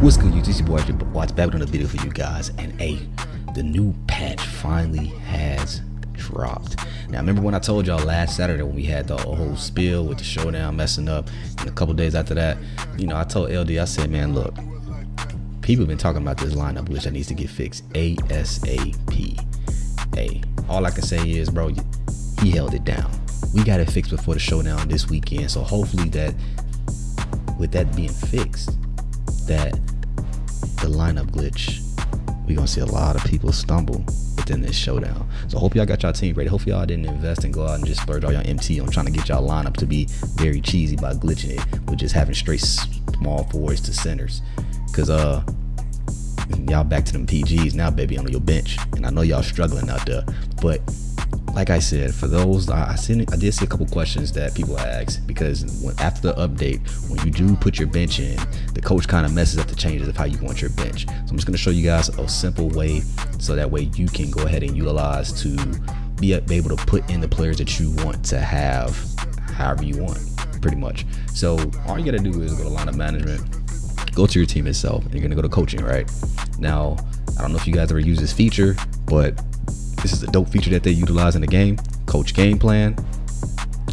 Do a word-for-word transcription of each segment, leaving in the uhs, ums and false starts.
What's good, YouTube? It's your boy Watts back with another video for you guys. And hey, the new patch finally has dropped. Now, remember when I told y'all last Saturday when we had the whole spill with the showdown messing up, and a couple days after that, you know, I told L D, I said, man, look, people have been talking about this lineup glitch that needs to get fixed ASAP. Hey, all I can say is, bro, he held it down. We got it fixed before the showdown this weekend, so hopefully that, with that being fixed, that the lineup glitch, we're gonna see a lot of people stumble within this showdown. So hope y'all got y'all team ready. Hope y'all didn't invest and go out and just splurge all y'all M T on trying to get y'all lineup to be very cheesy by glitching it with just having straight small forwards to centers, because uh y'all back to them P Gs now, baby, on your bench. And I know y'all struggling out there, but like I said, for those, I, I, seen, I did see a couple questions that people asked, because when, after the update, when you do put your bench in, the coach kind of messes up the changes of how you want your bench. So I'm just going to show you guys a simple way, so that way you can go ahead and utilize to be able to put in the players that you want to have however you want, pretty much. So all you got to do is go to lineup management, go to your team itself, and you're going to go to coaching, right? Now, I don't know if you guys ever use this feature, but this is a dope feature that they utilize in the game. Coach game plan,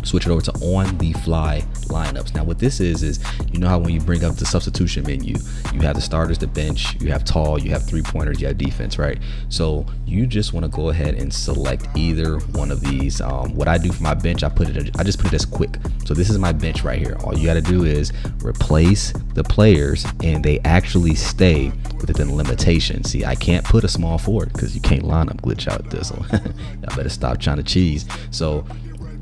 switch it over to on the fly lineups. Now what this is, is you know how when you bring up the substitution menu, you have the starters, the bench, you have tall, you have three pointers, you have defense, right? So you just want to go ahead and select either one of these. Um, what I do for my bench, I put it, I just put it as quick. So this is my bench right here. All you got to do is replace the players, and they actually stay within limitations. See, I can't put a small forward because you can't line up glitch out this one. Y'all better stop trying to cheese. So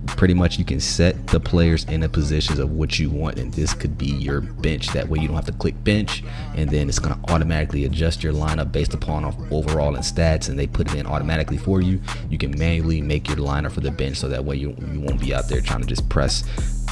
pretty much you can set the players in the positions of what you want, and this could be your bench. That way you don't have to click bench, and then it's going to automatically adjust your lineup based upon overall and stats, and they put it in automatically for you. You can manually make your lineup for the bench, so that way you, you won't be out there trying to just press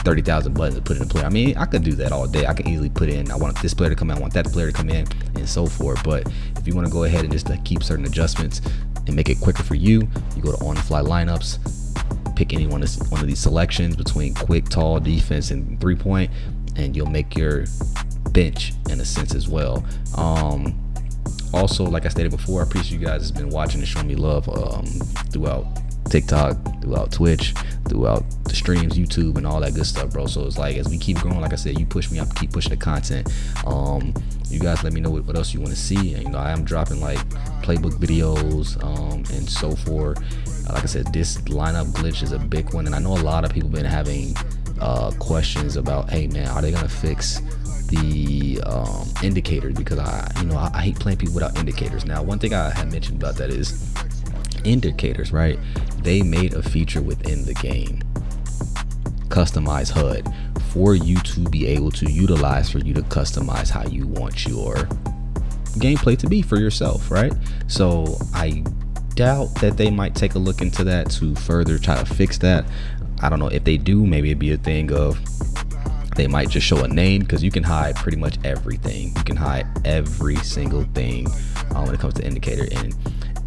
thirty thousand buttons to put in a player. I mean, I could do that all day. I could easily put in, I want this player to come in, I want that player to come in, and so forth. But if you want to go ahead and just like, keep certain adjustments and make it quicker for you, you go to on the fly lineups, pick any one of, one of these selections between quick, tall, defense, and three-point, and you'll make your bench in a sense as well. Um, also, like I stated before, I appreciate you guys has been watching and showing me love um, throughout TikTok, throughout Twitch, throughout the streams, YouTube, and all that good stuff, bro. So it's like, as we keep growing, like I said, you push me, I keep pushing the content. Um, you guys let me know what, what else you want to see. And, you know, I am dropping like playbook videos um, and so forth. Like I said, this lineup glitch is a big one, and I know a lot of people been having uh, questions about, hey man, are they gonna fix the um, indicators? Because I, you know, I, I hate playing people without indicators. Now, one thing I had mentioned about that is indicators, right? They made a feature within the game, customize H U D, for you to be able to utilize, for you to customize how you want your gameplay to be for yourself, right? So I doubt that they might take a look into that to further try to fix that. I don't know if they do. Maybe it'd be a thing of they might just show a name, because you can hide pretty much everything. You can hide every single thing um, when it comes to indicator. And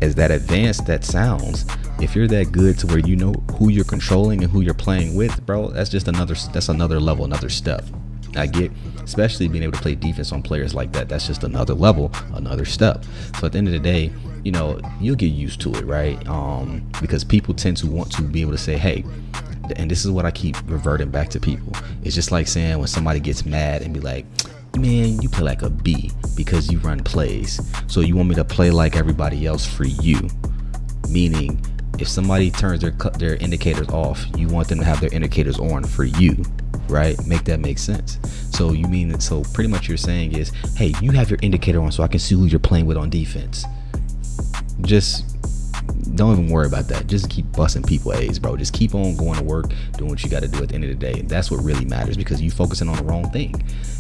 as that advanced that sounds, if you're that good to where you know who you're controlling and who you're playing with, bro, that's just another, that's another level, another step. I get, especially being able to play defense on players like that, that's just another level, another step. So at the end of the day, you know, you'll get used to it, right? Um, because people tend to want to be able to say, hey, and this is what I keep reverting back to people. It's just like saying when somebody gets mad and be like, man, you play like a B because you run plays, so you want me to play like everybody else for you. Meaning, if somebody turns their, their indicators off, you want them to have their indicators on for you, right? Make that make sense. So you mean that, so pretty much you're saying is, hey, you have your indicator on so I can see who you're playing with on defense. Just don't even worry about that. Just keep busting people A's, bro. Just keep on going to work, doing what you got to do. At the end of the day, that's what really matters, because you focusing on the wrong thing.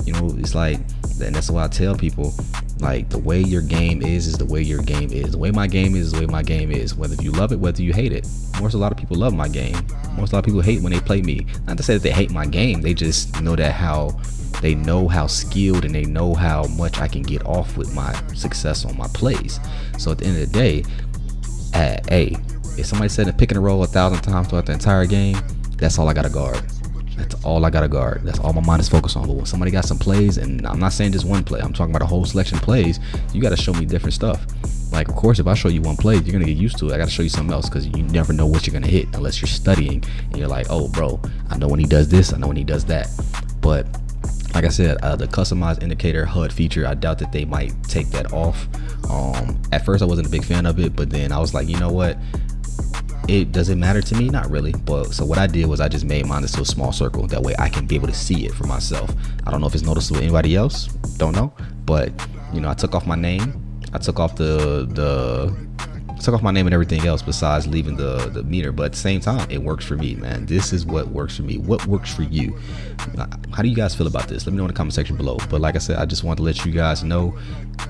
You know, it's like, and that's why I tell people, like, the way your game is is the way your game is. The way my game is is the way my game is. Whether you love it, whether you hate it. Most a lot of people love my game. Most a lot of people hate when they play me. Not to say that they hate my game. They just know that how, they know how skilled and they know how much I can get off with my success on my plays. So at the end of the day, hey, if somebody said a pick and roll a thousand times throughout the entire game, that's all I gotta guard. That's all I gotta guard. That's all my mind is focused on. But when somebody got some plays, and I'm not saying just one play, I'm talking about a whole selection of plays, you gotta show me different stuff. Like, of course, if I show you one play, you're gonna get used to it. I gotta show you something else, because you never know what you're gonna hit unless you're studying and you're like, oh bro, I know when he does this, I know when he does that. But like I said, uh, the customized indicator H U D feature, I doubt that they might take that off. Um, at first I wasn't a big fan of it, but then I was like, you know what? It doesn't matter to me, not really. But so what I did was I just made mine into a small circle. That way I can be able to see it for myself. I don't know if it's noticeable to anybody else, don't know. But you know, I took off my name. I took off the the I took off my name and everything else besides leaving the, the meter. But at the same time, it works for me, man. This is what works for me. What works for you? How do you guys feel about this? Let me know in the comment section below. But like I said, I just wanted to let you guys know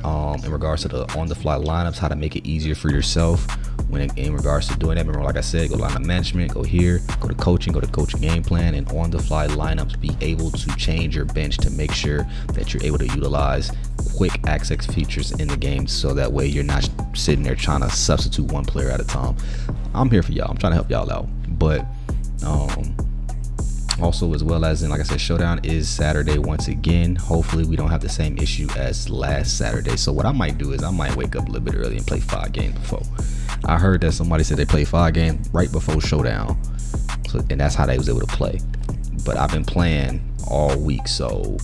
um, in regards to the on-the-fly lineups, how to make it easier for yourself when in, in regards to doing that. Remember, like I said, go to lineup management, go here, go to coaching, go to coaching game plan, and on-the-fly lineups, be able to change your bench to make sure that you're able to utilize quick access features in the game, so that way you're not sitting there trying to suck substitute one player at a time. I'm here for y'all. I'm trying to help y'all out. But um also, as well as in, like I said, Showdown is Saturday once again. Hopefully we don't have the same issue as last Saturday. So what I might do is I might wake up a little bit early and play five games before. I heard that somebody said they played five games right before Showdown, so, and that's how they was able to play. But I've been playing all week, so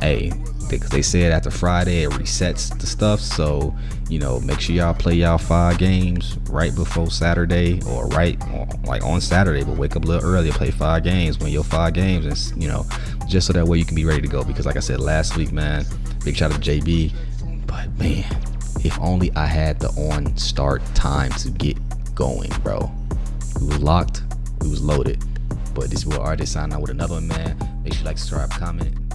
hey, because they said after Friday it resets the stuff. So you know, make sure y'all play y'all five games right before Saturday, or right on, like on Saturday, but wake up a little early, play five games, win your five games, and you know, just so that way you can be ready to go. Because like I said last week, man, big shout out to J B, but man, if only I had the on start time to get going, bro. It was locked, it was loaded. But this is what artist signing out with another one, man. Make sure you like, subscribe, comment.